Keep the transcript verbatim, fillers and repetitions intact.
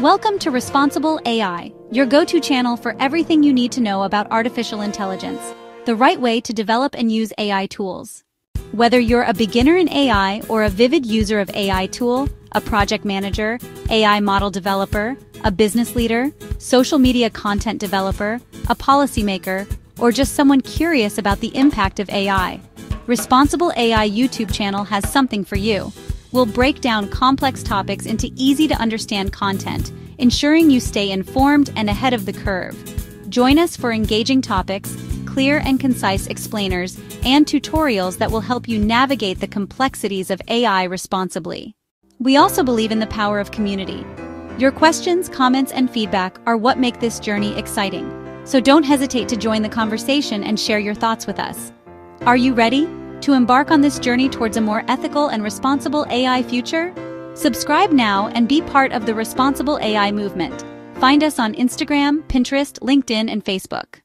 Welcome to Responsible A I, your go-to channel for everything you need to know about artificial intelligence, the right way to develop and use A I tools. Whether you're a beginner in A I or a vivid user of A I tool, a project manager, A I model developer, a business leader, social media content developer, a policymaker, or just someone curious about the impact of A I, Responsible A I YouTube channel has something for you. We'll break down complex topics into easy-to-understand content, ensuring you stay informed and ahead of the curve. Join us for engaging topics, clear and concise explainers, and tutorials that will help you navigate the complexities of A I responsibly. We also believe in the power of community. Your questions, comments, and feedback are what make this journey exciting, so don't hesitate to join the conversation and share your thoughts with us. Are you ready to embark on this journey towards a more ethical and responsible A I future? Subscribe now and be part of the Responsible A I movement. Find us on Instagram, Pinterest, LinkedIn, and Facebook.